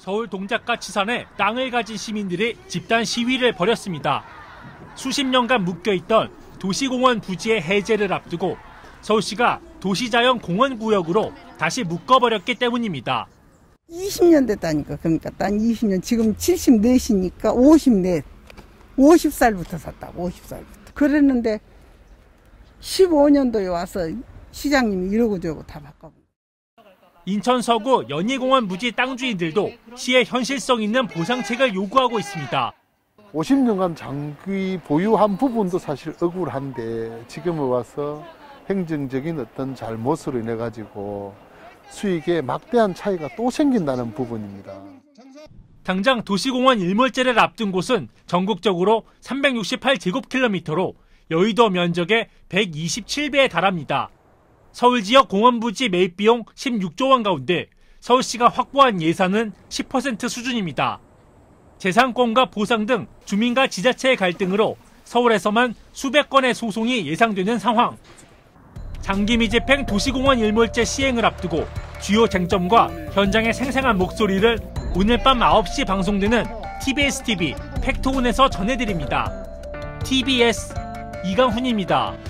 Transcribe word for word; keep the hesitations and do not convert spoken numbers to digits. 서울 동작과 치산에 땅을 가진 시민들이 집단 시위를 벌였습니다. 수십 년간 묶여있던 도시공원 부지의 해제를 앞두고 서울시가 도시자연 공원구역으로 다시 묶어버렸기 때문입니다. 이십 년 됐다니까. 그러니까 딴 이십 년, 지금 칠십사시니까 오십사, 오십 살부터 샀다고, 오십 살부터. 그랬는데 십오 년도에 와서 시장님이 이러고 저러고 다 바꿔버렸어요. 인천 서구 연희공원 부지 땅 주인들도 시의 현실성 있는 보상책을 요구하고 있습니다. 오십 년간 장기 보유한 부분도 사실 억울한데 지금 와서 행정적인 어떤 잘못으로 인해 가지고 수익에 막대한 차이가 또 생긴다는 부분입니다. 당장 도시공원 일몰제를 앞둔 곳은 전국적으로 삼백육십팔 제곱킬로미터로 여의도 면적의 백이십칠 배에 달합니다. 서울 지역 공원 부지 매입 비용 십육조 원 가운데 서울시가 확보한 예산은 십 퍼센트 수준입니다. 재산권과 보상 등 주민과 지자체의 갈등으로 서울에서만 수백 건의 소송이 예상되는 상황. 장기 미집행 도시공원 일몰제 시행을 앞두고 주요 쟁점과 현장의 생생한 목소리를 오늘 밤 아홉 시 방송되는 티비에스 티비 팩트온에서 전해드립니다. 티비에스 이강훈입니다.